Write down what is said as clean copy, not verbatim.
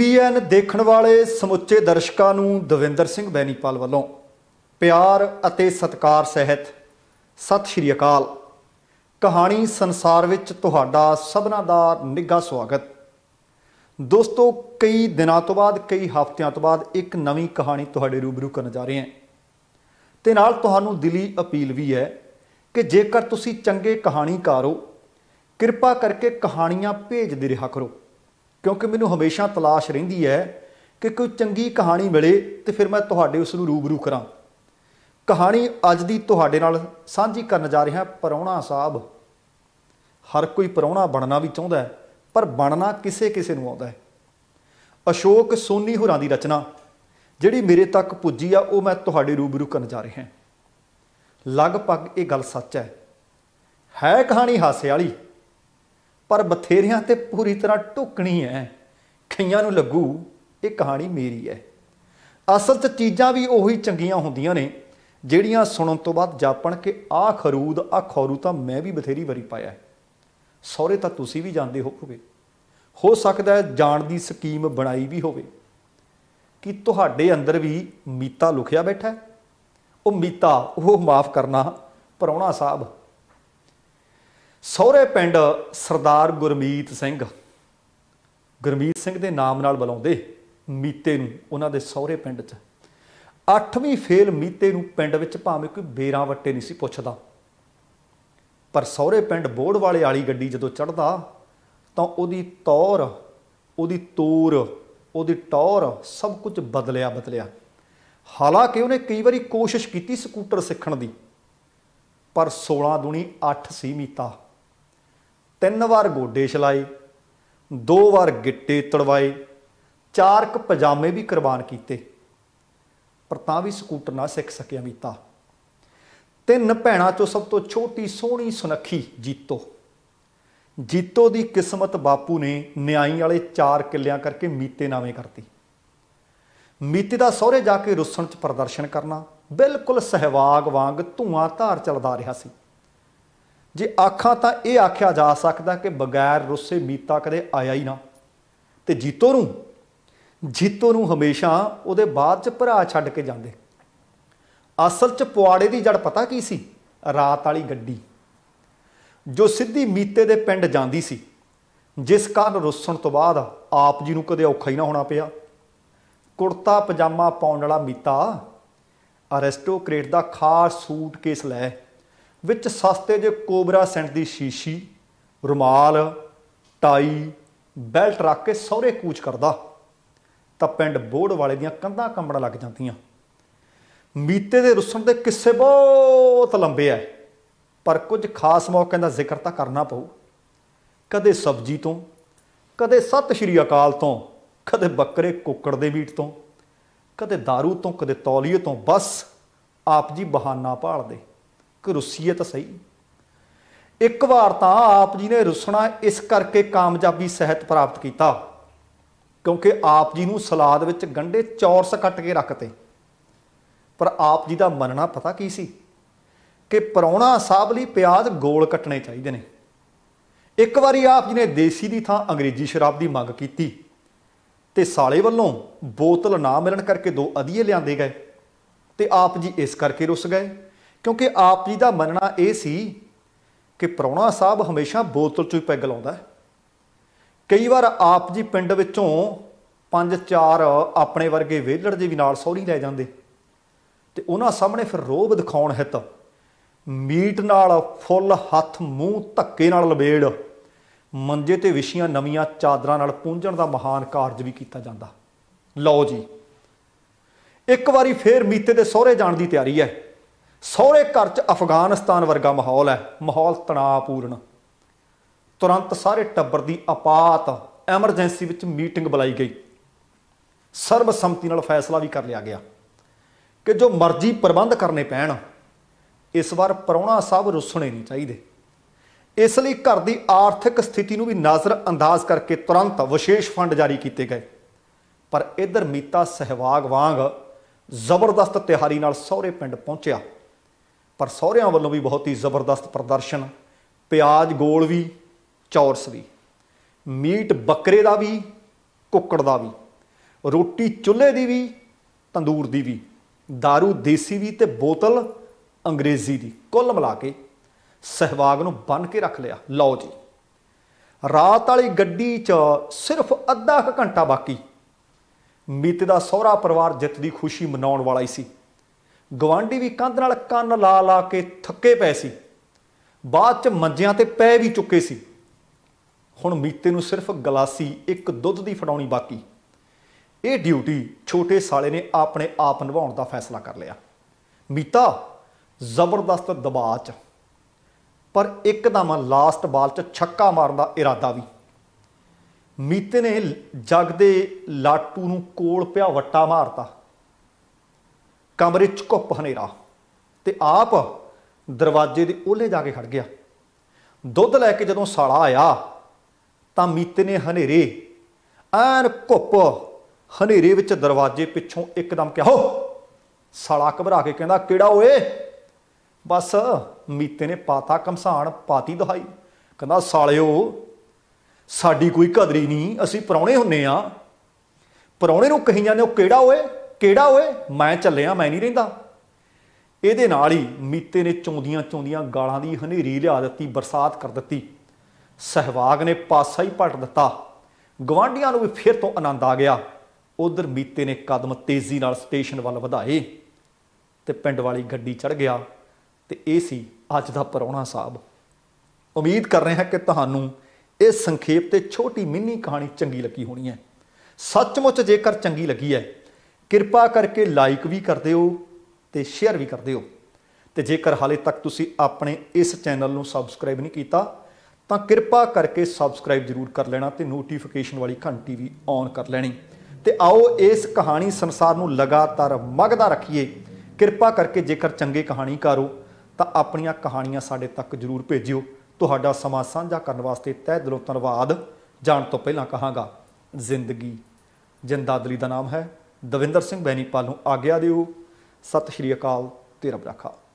TVN देखने वाले समुचे दर्शकों नूं दविंदर सिंह बेनिपाल वालों प्यार अते सत्कार सहित सत श्री अकाल। कहानी संसार विच तुहाडा सबना दा निघा स्वागत। दोस्तों, कई दिनों तो बाद, कई हफ्तियां तो बाद एक नवी कहानी तुहाडे रूबरू करन जा रहे हैं ते नाल तुहानूं दिली अपील भी है कि जेकर तुसीं चंगे कहानीकार हो कृपा करके कहानियां भेजदे रहा करो, क्योंकि मैनू हमेशा तलाश रहिंदी है कि कोई चंगी कहानी मिले तो फिर मैं तुहाडे उस नूं रूबरू करां। कहानी अज दी तुहाडे नाल सांझी करन जा रहा परौणा साहब। हर कोई परौणा बनना भी चाहुंदा है, पर बनना किसे किसे नूं आउंदा है। अशोक सोनी होरां दी रचना जिहड़ी मेरे तक पुजी आ वो मैं तुहाडे रूबरू करन जा रहा। लगभग ये गल सच है कहानी हासे वाली, पर बथेरियां ते पूरी तरह ढुकनी है। कईयां नूं लगू ये कहानी मेरी है। असल च चीज़ां भी उही चंगियां हुंदियां ने जिहड़ियां सुणन तो बाद जापण के आ खरू तां मैं भी बथेरी वारी पाया है, सौरे तां तुसीं भी जांदे हो सकदा है जाण दी स्कीम बनाई भी होवे कि तुहाडे अंदर भी मीता लुकिया बैठा है। वो मीता, वो माफ़ करना परौणा साहब। सौरे पिंड सरदार गुरमीत सिंह के नाम नाल बुलाउंदे मीते नूं उन्हां दे सौरे पिंड च। 8वीं फेल मीते नूं पिंड विच भावें कोई बेरां वट्टे नहीं सी पुछदा, पर सौरे पिंड बोड़ वाले वाली गड्डी जदों चढ़दा तां उहदी तौर, उहदी तोर, उहदी टौर सब कुछ बदलिया। हालांकि उहने कई वारी कोशिश कीती स्कूटर सीखण दी, पर 16 दूनी 8 सी मीता। 3 ਵਾਰ ਗੋਡੇ ਛਲਾਏ, 2 ਵਾਰ ਗਿੱਟੇ ਤੜਵਾਏ, 4 ਪਜਾਮੇ ਵੀ ਕੁਰਬਾਨ ਕੀਤੇ, ਪਰ ਤਾਂ ਵੀ ਸਕੂਟਰ ਨਾ ਸਿੱਖ ਸਕਿਆ ਮੀਤਾ। 3 ਭੈਣਾਂ ਚੋਂ ਸਭ ਤੋਂ ਛੋਟੀ ਸੋਹਣੀ ਸੁਨੱਖੀ ਜੀਤੋ ਦੀ ਕਿਸਮਤ ਬਾਪੂ ਨੇ ਨਿਆਈ ਵਾਲੇ 4 ਕਿੱਲਿਆਂ ਕਰਕੇ ਮੀਤੇ ਨਾਵੇਂ ਕਰਤੀ। ਮੀਤੇ ਦਾ ਸਹੁਰੇ ਜਾ ਕੇ ਰੁੱਸਣ 'ਚ ਪ੍ਰਦਰਸ਼ਨ ਕਰਨਾ ਬਿਲਕੁਲ ਸਹਿਵਾਗ ਵਾਂਗ ਧੂਆਂ ਧਾਰ ਚੱਲਦਾ ਰਿਹਾ ਸੀ। ਜੇ ਆਖਾਂ ਤਾਂ ਇਹ ਆਖਿਆ ਜਾ ਸਕਦਾ ਕਿ ਬਗੈਰ ਰੁੱਸੇ ਮੀਤਾ ਕਦੇ ਆਇਆ ਹੀ ਨਾ। ਤੇ ਜੀਤੋ ਨੂੰ ਹਮੇਸ਼ਾ ਉਹਦੇ ਬਾਅਦ 'ਚ ਭਰਾ ਛੱਡ ਕੇ ਜਾਂਦੇ। ਅਸਲ 'ਚ ਪੁਆੜੇ ਦੀ ਜੜ ਪਤਾ ਕੀ ਸੀ? ਰਾਤ ਵਾਲੀ ਗੱਡੀ ਜੋ ਸਿੱਧੀ ਮੀਤੇ ਦੇ ਪਿੰਡ ਜਾਂਦੀ ਸੀ, ਜਿਸ ਕਾਰਨ ਰੁੱਸਣ ਤੋਂ ਬਾਅਦ ਆਪ ਜੀ ਨੂੰ ਕਦੇ ਔਖਾ ਹੀ ਨਾ ਹੋਣਾ ਪਿਆ। ਕੁੜਤਾ ਪਜਾਮਾ ਪਾਉਣ ਵਾਲਾ ਮੀਤਾ ਅਰੈਸਟੋਕ੍ਰੇਟ ਦਾ ਖਾਸ सूटकेस ਲੈ ਵਿੱਚ ਸਸਤੇ ਜੇ ਕੋਬਰਾ ਸੈਂਟ ਦੀ ਸ਼ੀਸ਼ੀ, रुमाल, टाई, बैल्ट रख के ਸਹੁਰੇ ਕੂਚ ਕਰਦਾ ਤਾਂ ਪਿੰਡ ਬੋੜ ਵਾਲੇ ਦੀਆਂ ਕੰਧਾਂ ਕੰਬਣ ਲੱਗ ਜਾਂਦੀਆਂ। ਮੀਤੇ ਦੇ ਰੁੱਸਣ ਦੇ किस्से बहुत लंबे है, पर कुछ खास ਮੌਕਿਆਂ ਦਾ ਜ਼ਿਕਰ ਤਾਂ करना ਪਊ। ਕਦੇ ਸਬਜ਼ੀ ਤੋਂ, ਕਦੇ ਸਤਿ ਸ਼੍ਰੀ ਅਕਾਲ ਤੋਂ, ਕਦੇ ਬੱਕਰੇ ਕੁੱਕੜ ਦੇ ਮੀਟ ਤੋਂ, कदे दारू तो, कदे तौलीए तो, बस आप जी बहाना भाल दे कि रुसीए तो सही। एक बार तो आप जी ने रुसना इस करके कामयाबी सहित प्राप्त किया क्योंकि आप जी नूं सलाद विच गंढे चौरस कट के रखते, पर आप जी का मनना पता की सी कि परौणा साहब लई प्याज गोल कट्टने चाहिए ने। एक बारी आप जी ने देसी की थां अंग्रेजी शराब की मंग की ते साले वल्लों बोतल ना मिलन करके 2 अधीए लियाँदे गए तो आप जी इस करके रुस गए क्योंकि आप जी का मनना यह सी कि परौणा साहब हमेशा बोतल चो ही पैग लाउंदा है। कई बार आप जी पिंड विचों 5-4 अपने वर्गे वेलड़ जे भी नाल सौरी लै जांदे ते उन्हां सामने फिर रोब दिखाउण हित मीट नाल फुल हथ मूँह धक्के नाल लबेड़ ਮੰਜੇ ਤੇ ਵਿਛੀਆਂ ਨਵੀਆਂ ਚਾਦਰਾਂ ਨਾਲ ਪੂੰਝਣ ਦਾ ਮਹਾਨ ਕਾਰਜ ਵੀ ਕੀਤਾ ਜਾਂਦਾ। ਲਓ ਜੀ, ਇੱਕ ਵਾਰੀ ਫੇਰ ਮੀਤੇ ਦੇ ਸਹੁਰੇ ਜਾਣ ਦੀ ਤਿਆਰੀ ਹੈ। ਸਹੁਰੇ ਘਰ 'ਚ ਅਫਗਾਨਿਸਤਾਨ ਵਰਗਾ ਮਾਹੌਲ ਹੈ, ਮਾਹੌਲ ਤਣਾਅਪੂਰਨ। ਤੁਰੰਤ ਸਾਰੇ ਟੱਬਰ ਦੀ ਆਪਾਤ ਐਮਰਜੈਂਸੀ ਵਿੱਚ ਮੀਟਿੰਗ ਬੁਲਾਈ ਗਈ। ਸਰਬਸੰਮਤੀ ਨਾਲ ਫੈਸਲਾ ਵੀ ਕਰ ਲਿਆ ਗਿਆ ਕਿ ਜੋ ਮਰਜ਼ੀ ਪ੍ਰਬੰਧ ਕਰਨੇ ਪੈਣ, ਇਸ ਵਾਰ ਪਰੌਣਾ ਸਾਹਿਬ ਰੁੱਸਣੇ नहीं ਚਾਹੀਦੇ। इसलिए घर की आर्थिक स्थिति भी नज़रअंदाज करके तुरंत विशेष फंड जारी किए गए, पर इधर मीता सहवाग वांग जबरदस्त तिहारी नाल सौरे पिंड पहुँचा। पर सौरियां वालों भी बहुत ही जबरदस्त प्रदर्शन, प्याज गोल भी, चौरस भी, मीट बकरे का भी, कुक्कड़ का भी। रोटी चुल्हे की भी तंदूर की भी, दारू देसी भी तो बोतल अंग्रेजी की, कुल मिला के सहवाग नूं बन के रख लिया। लो जी, रात वाली गड्डी च सिर्फ अद्धा घंटा बाकी मीते दा सहुरा परिवार जित की खुशी मनाउण वाला ही सी। गवांढी भी कंध नाल कंन ला ला के थके पए सी, बाद च मंजियां ते पै भी चुके सी। हुण मीते नूं सिर्फ गलासी एक दुध दी फड़ाउणी बाकी। ये ड्यूटी छोटे साले ने अपने आप निभाउण दा फैसला कर लिया। मीता जबरदस्त दबाअ च, पर एकदम लास्ट बाल च छक्का मारन दा इरादा भी। मीते ने जगदे लाटू नूं कोल पिया वट्टा मारता। कमरे च घुप हनेरा ते आप दरवाजे दे ओले जाके खड़ गया। दुध लैके जदों साला आया तां मीते ने हनेरे ऐन घुप हनेरे विच दरवाजे पिछों एकदम क्या हो। साला घबरा के कहंदा किड़ा ओए। बस मीते ने पाता घमसान, पाती दहाई। कहंदा सालिओ साडी कोई कदरी नहीं, असीं परौणे हुन्ने आ। परौणे नूं कही जांदे हो किड़ा ओए किड़ा ओए, मैं चलिया मैं नहीं रहिंदा। इहदे नाल ही मीते ने चौंदियां चौंदियां गालां दी हनेरी लिया दित्ती, बरसात कर दित्ती। सहवाग ने पासा ही पट दित्ता। गवांढियां नूं भी फिर तो आनंद आ गया। उधर मीते ने कदम तेजी नाल स्टेशन वल वधाए ते पिंड वाली गड्डी चढ़ गया। तो यह सी अज दा परौणा साहब। उम्मीद कर रहे हैं कि तुहानूं ये संखेप ते छोटी मिनी कहानी चंगी लगी होनी है। सचमुच जेकर चंगी लगी है कृपा करके लाइक भी कर दिओ ते शेयर भी कर दिओ। ते जेकर हाले तक तुसीं अपने इस चैनल नूं सबसक्राइब नहीं कीता तां कृपा करके सबसक्राइब जरूर कर लेना ते नोटिफिकेशन वाली घंटी भी ऑन कर लेनी। तो आओ इस कहानी संसार नूं लगातार मगदा रखिए। कृपा करके जेकर चंगे कहानीकार हो तो अपन कहानियां साडे तक जरूर भेजिओ। तुहाडा समां सांझा करन वास्ते तह दिलों धन्नवाद। जाण तो पहलां कहांगा, जिंदगी जिंदादली दा नाम है। दविंदर सिंह बेनिपाल नूं आग्या दिओ। सत श्री अकाल ते रब रखा।